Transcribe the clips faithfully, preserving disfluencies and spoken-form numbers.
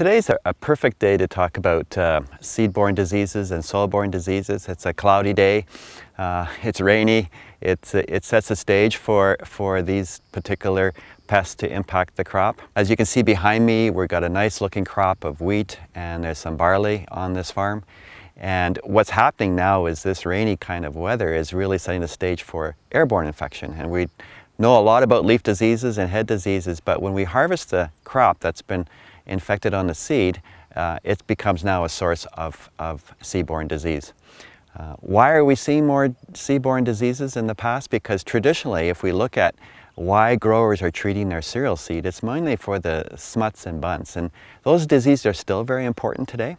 Today's a perfect day to talk about uh, seed-borne diseases and soil-borne diseases. It's a cloudy day, uh, it's rainy, it's, it sets the stage for, for these particular pests to impact the crop. As you can see behind me, we've got a nice looking crop of wheat and there's some barley on this farm. And what's happening now is this rainy kind of weather is really setting the stage for airborne infection. And we know a lot about leaf diseases and head diseases, but when we harvest the crop that's been infected on the seed, uh, it becomes now a source of, of seed-borne disease. Uh, why are we seeing more seed-borne diseases in the past? Because traditionally, if we look at why growers are treating their cereal seed, it's mainly for the smuts and bunts. And those diseases are still very important today.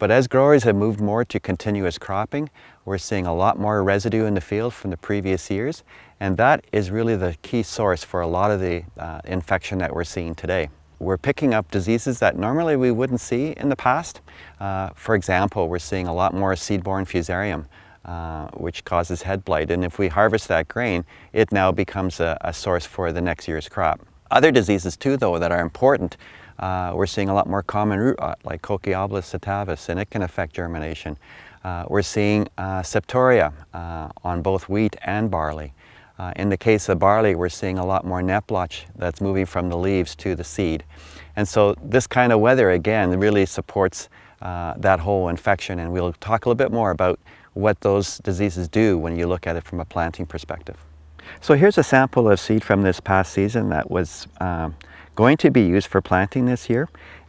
But as growers have moved more to continuous cropping, we're seeing a lot more residue in the field from the previous years. And that is really the key source for a lot of the uh, infection that we're seeing today. We're picking up diseases that normally we wouldn't see in the past. Uh, for example, we're seeing a lot more seed-borne fusarium, uh, which causes head blight. And if we harvest that grain, it now becomes a, a source for the next year's crop. Other diseases too, though, that are important. Uh, we're seeing a lot more common root rot, like Cochliobolus sativus, and it can affect germination. Uh, we're seeing uh, septoria uh, on both wheat and barley. Uh, in the case of barley, we're seeing a lot more net blotch that's moving from the leaves to the seed. And so this kind of weather, again, really supports uh, that whole infection. And we'll talk a little bit more about what those diseases do when you look at it from a planting perspective. So here's a sample of seed from this past season that was um, going to be used for planting this year.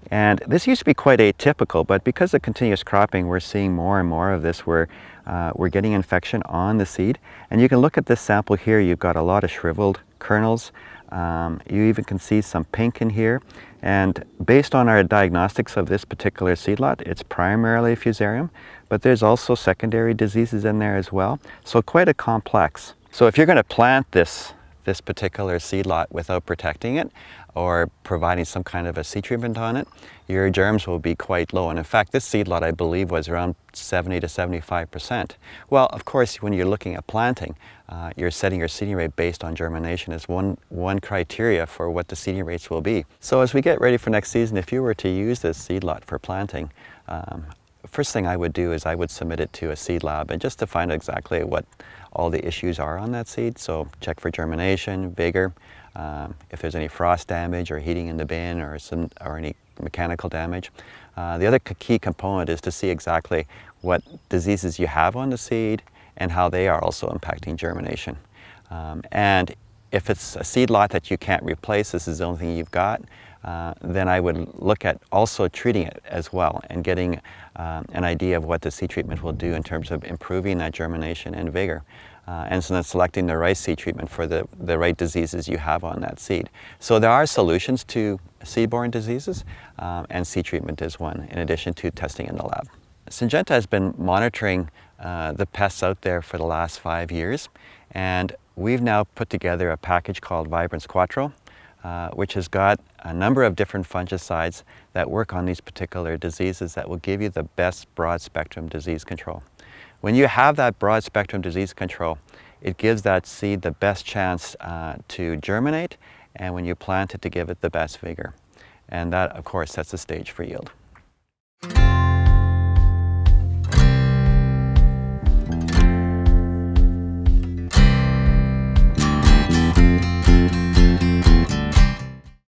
And this used to be quite atypical, but because of continuous cropping, we're seeing more and more of this where uh, we're getting infection on the seed. And you can look at this sample here, you've got a lot of shriveled kernels. Um, you even can see some pink in here. And based on our diagnostics of this particular seedlot, it's primarily fusarium, but there's also secondary diseases in there as well. So quite a complex. So if you're going to plant this this particular seedlot without protecting it or providing some kind of a seed treatment on it, your germs will be quite low. And in fact, this seedlot, I believe, was around seventy to seventy-five percent. Well, of course, when you're looking at planting, uh, you're setting your seeding rate based on germination as one, one criteria for what the seeding rates will be. So as we get ready for next season, if you were to use this seedlot for planting, um, first thing I would do is I would submit it to a seed lab and just to find out exactly what all the issues are on that seed. So check for germination, vigor, um, if there's any frost damage or heating in the bin or, some, or any mechanical damage. Uh, the other key component is to see exactly what diseases you have on the seed and how they are also impacting germination. Um, and if it's a seed lot that you can't replace, this is the only thing you've got, Uh, then I would look at also treating it as well and getting um, an idea of what the seed treatment will do in terms of improving that germination and vigor. Uh, and so then selecting the right seed treatment for the, the right diseases you have on that seed. So there are solutions to seed-borne diseases, um, and seed treatment is one, in addition to testing in the lab. Syngenta has been monitoring uh, the pests out there for the last five years, and we've now put together a package called Vibrance Quattro, Uh, which has got a number of different fungicides that work on these particular diseases that will give you the best broad spectrum disease control. When you have that broad spectrum disease control, it gives that seed the best chance uh, to germinate, and when you plant it, to give it the best vigor. And that, of course, sets the stage for yield.